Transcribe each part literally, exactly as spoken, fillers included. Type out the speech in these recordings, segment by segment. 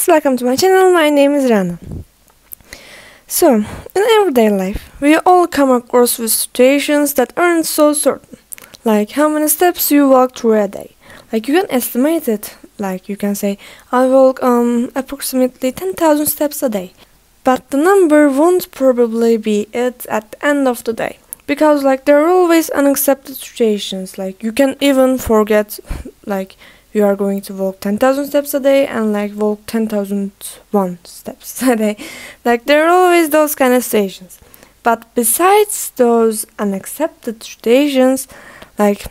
guys, welcome to my channel. My name is Rana. So, in everyday life, we all come across with situations that aren't so certain, like how many steps you walk through a day. Like, you can estimate it, like you can say, I walk um, approximately ten thousand steps a day. But the number won't probably be it at the end of the day, because like there are always unaccepted situations, like you can even forget, like, you are going to walk ten thousand steps a day and like walk ten thousand one steps a day. Like, there are always those kind of stations. But besides those unaccepted stations, like,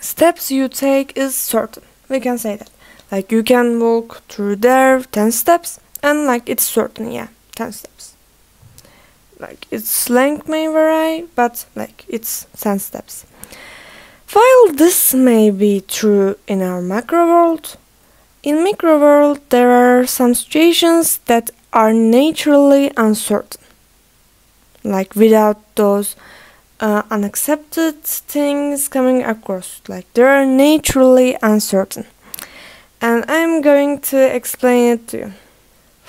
steps you take is certain. We can say that. Like, you can walk through there ten steps and like it's certain, yeah, ten steps. Like, its length may vary, but like it's ten steps. While this may be true in our macro world, in micro world there are some situations that are naturally uncertain. Like, without those uh, unaccepted things coming across, like they are naturally uncertain. And I'm going to explain it to you.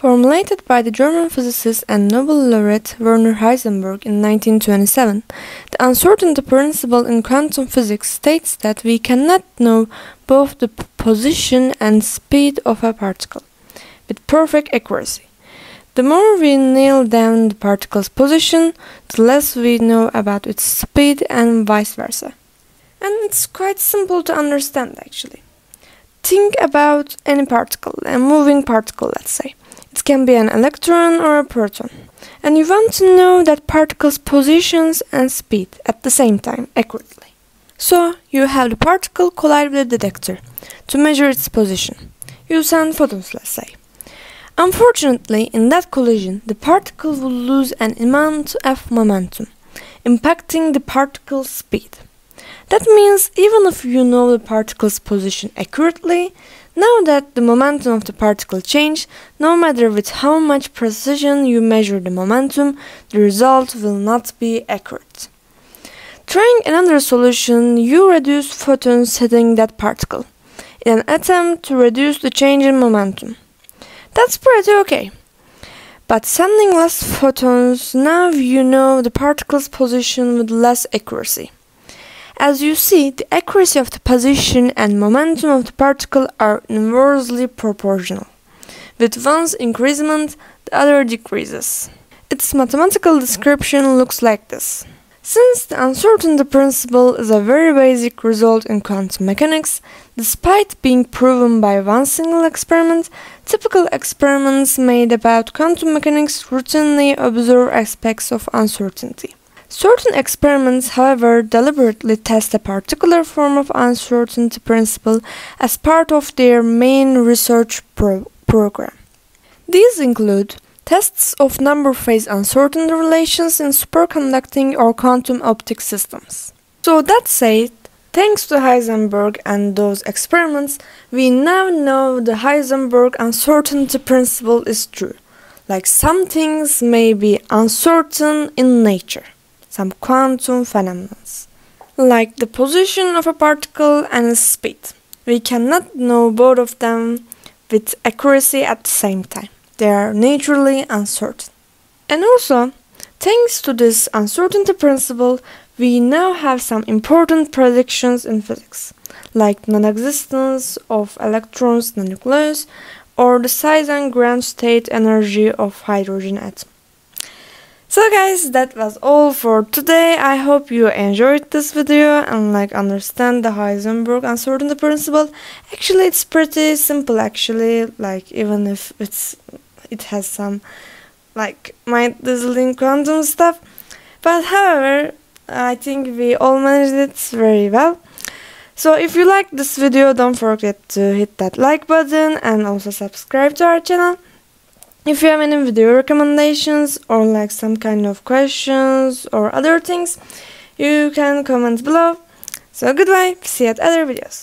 Formulated by the German physicist and Nobel laureate Werner Heisenberg in nineteen twenty-seven, the uncertainty principle in quantum physics states that we cannot know both the position and speed of a particle with perfect accuracy. The more we nail down the particle's position, the less we know about its speed and vice versa. And it's quite simple to understand, actually. Think about any particle, a moving particle, let's say. It can be an electron or a proton, and you want to know that particle's positions and speed at the same time accurately. So you have the particle collide with a detector to measure its position. You send photons, let's say. Unfortunately, in that collision, the particle will lose an amount of momentum, impacting the particle's speed. That means even if you know the particle's position accurately, now that the momentum of the particle changed, no matter with how much precision you measure the momentum, the result will not be accurate. Trying another solution, you reduce photons hitting that particle, in an attempt to reduce the change in momentum. That's pretty okay. But sending less photons, now you know the particle's position with less accuracy. As you see, the accuracy of the position and momentum of the particle are inversely proportional. With one's increasement, the other decreases. Its mathematical description looks like this. Since the uncertainty principle is a very basic result in quantum mechanics, despite being proven by one single experiment, typical experiments made about quantum mechanics routinely observe aspects of uncertainty. Certain experiments, however, deliberately test a particular form of uncertainty principle as part of their main research pro program. These include tests of number-phase uncertainty relations in superconducting or quantum optics systems. So that said, thanks to Heisenberg and those experiments, we now know the Heisenberg uncertainty principle is true. Like, some things may be uncertain in nature. Some quantum phenomena, like the position of a particle and its speed. We cannot know both of them with accuracy at the same time. They are naturally uncertain. And also, thanks to this uncertainty principle, we now have some important predictions in physics, like non-existence of electrons in the nucleus, or the size and ground state energy of hydrogen atom. So guys, that was all for today. I hope you enjoyed this video and like understand the Heisenberg uncertainty principle. Actually, it's pretty simple, actually, like even if it's it has some like mind-dazzling quantum stuff. But however, I think we all managed it very well. So if you liked this video, don't forget to hit that like button and also subscribe to our channel. If you have any video recommendations or like some kind of questions or other things, you can comment below. So goodbye, see you at other videos.